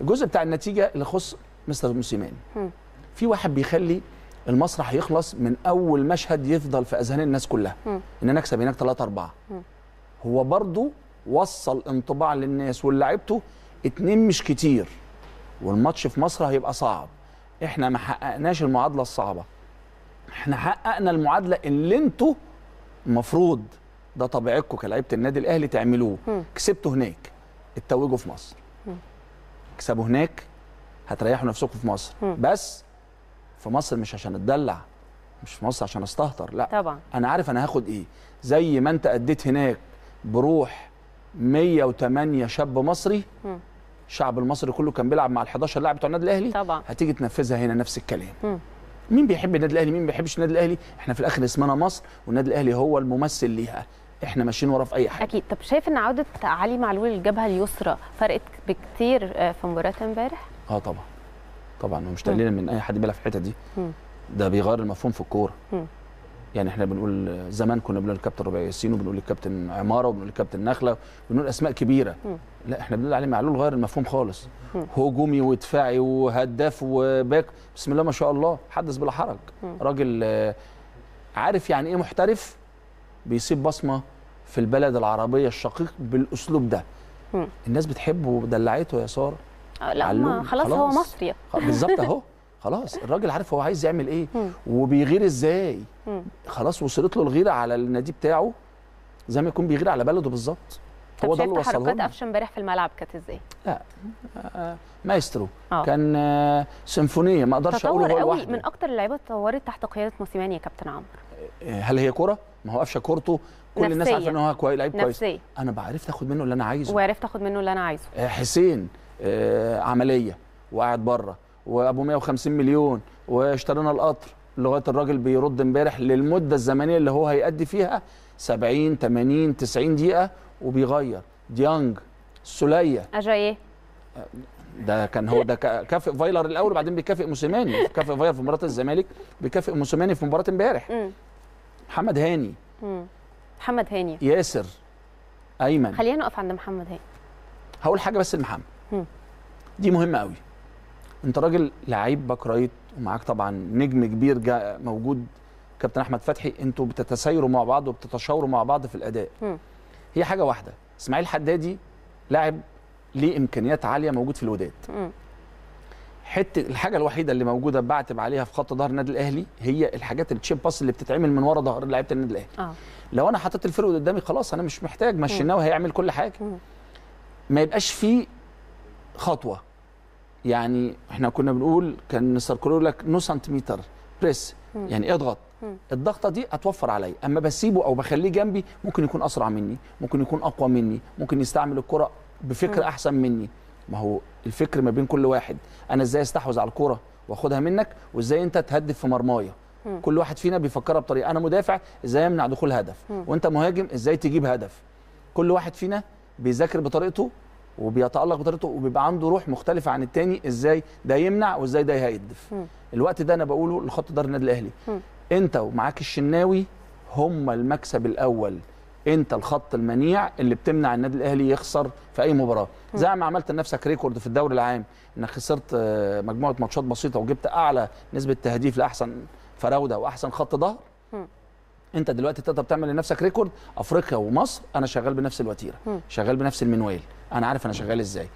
الجزء بتاع النتيجه اللي يخص مستر موسيماني. في واحد بيخلي المسرح يخلص من اول مشهد يفضل في اذهان الناس كلها ان انا اكسب هناك 3-4. هو برضو وصل انطباع للناس ولاعيبته 2 مش كتير والماتش في مصر هيبقى صعب. احنا ما حققناش المعادله الصعبه، احنا حققنا المعادله اللي انتوا المفروض ده طبيعتكم كلاعيبه النادي الاهلي تعملوه. كسبتوا هناك اتوجوا في مصر، اكسبوا هناك هتريحوا نفسكم في مصر. بس في مصر مش عشان اتدلع، مش في مصر عشان استهتر، لا طبعا انا عارف انا هاخد ايه. زي ما انت اديت هناك بروح 108 شاب مصري، الشعب المصري كله كان بيلعب مع ال11 لاعب بتوع النادي الاهلي طبعا. هتيجي تنفذها هنا نفس الكلام. مين بيحب النادي الاهلي مين ما بيحبش النادي الاهلي؟ احنا في الاخر اسمنا مصر والنادي الاهلي هو الممثل ليها، احنا ماشيين ورا في اي حاجه اكيد. طب شايف ان عوده علي معلول الجبهه اليسرى فرقت بكتير في مباراه امبارح؟ اه طبعا طبعا، ومش تقليلا من اي حد بيلعب في الحته دي، ده بيغير المفهوم في الكوره. يعني احنا بنقول زمان كنا بنقول الكابتن ربيع ياسين وبنقول الكابتن عماره وبنقول الكابتن نخله وبنقول اسماء كبيره. لا احنا بنقول علي معلول غير المفهوم خالص، هجومي ودفاعي وهداف وباك، بسم الله ما شاء الله، حدث بلا حرج. راجل عارف يعني ايه محترف، بيسيب بصمه في البلد العربيه الشقيق بالاسلوب ده. الناس بتحبه ودلعته يا ساره. لا ما خلاص هو مصري بالظبط اهو، خلاص الراجل عارف هو عايز يعمل ايه وبيغير ازاي. خلاص وصلت له الغيره على النادي بتاعه زي ما يكون بيغير على بلده بالظبط. هو ده اللي وصله. حركات قفشه امبارح في الملعب كانت ازاي؟ لا مايسترو كان سيمفونيه، ما اقدرش اقول هو لوحده. من اكتر اللعيبه اتطورت تحت قياده موسيماني يا كابتن عمرو. هل هي كوره؟ ما هو قفشه كورته كل نفسية. الناس عارفه ان هو لعيب كويس. انا بعرفت اخد منه اللي انا عايزه وعرفت اخد منه اللي انا عايزه. حسين عمليه وقاعد بره وابو 150 مليون واشترينا القطر لغايه الراجل بيرد امبارح للمده الزمنيه اللي هو هيأدي فيها 70 80 90 دقيقه وبيغير. ديانج، سوليه، اجاييه، ده كان هو ده كافئ فايلر الاول وبعدين بيكافئ موسيماني. كافئ فايلر في مباراه الزمالك، بيكافئ موسيماني في مباراه امبارح. محمد هاني، ياسر، ايمن. خلينا نقف عند محمد هاني. هقول حاجه بس لمحمد دي مهمه قوي. انت راجل لعيب باك رايت ومعاك طبعا نجم كبير موجود كابتن احمد فتحي، انتوا بتتسايروا مع بعض وبتتشاوروا مع بعض في الاداء. هي حاجه واحده، اسماعيل الحدادي لاعب ليه امكانيات عاليه موجود في الوداد. حته الحاجه الوحيده اللي موجوده بعتب عليها في خط ظهر النادي الاهلي هي الحاجات التشيب باس اللي بتتعمل من ورا ظهر لعيبه النادي الاهلي. لو انا حطيت الفرقه قدامي خلاص انا مش محتاج، ما الشناوي هيعمل كل حاجه. ما يبقاش فيه خطوه، يعني احنا كنا بنقول كان مستر كلو يقول لك نو سنتيمتر بريس، يعني اضغط. الضغطه دي هتوفر عليا، اما بسيبه او بخليه جنبي ممكن يكون اسرع مني، ممكن يكون اقوى مني، ممكن يستعمل الكره بفكر احسن مني. ما هو الفكر ما بين كل واحد، انا ازاي استحوذ على الكره واخدها منك وازاي انت تهدف في مرمايا. كل واحد فينا بيفكرها بطريقه، انا مدافع ازاي امنع دخول هدف، وانت مهاجم ازاي تجيب هدف. كل واحد فينا بيذاكر بطريقته وبيتألق بطريقته وبيبقى عنده روح مختلفة عن التاني، ازاي ده يمنع وازاي ده يهدف. الوقت ده انا بقوله لخط ظهر النادي الاهلي، انت ومعاك الشناوي هم المكسب الاول، انت الخط المنيع اللي بتمنع النادي الاهلي يخسر في اي مباراة. زي ما عملت لنفسك ريكورد في الدوري العام انك خسرت مجموعة ماتشات بسيطة وجبت اعلى نسبة تهديف لاحسن فراودة واحسن خط ظهر، انت دلوقتي تقدر تعمل لنفسك ريكورد افريقيا ومصر. انا شغال بنفس الوتيره، شغال بنفس المنوال، انا عارف انا شغال ازاي.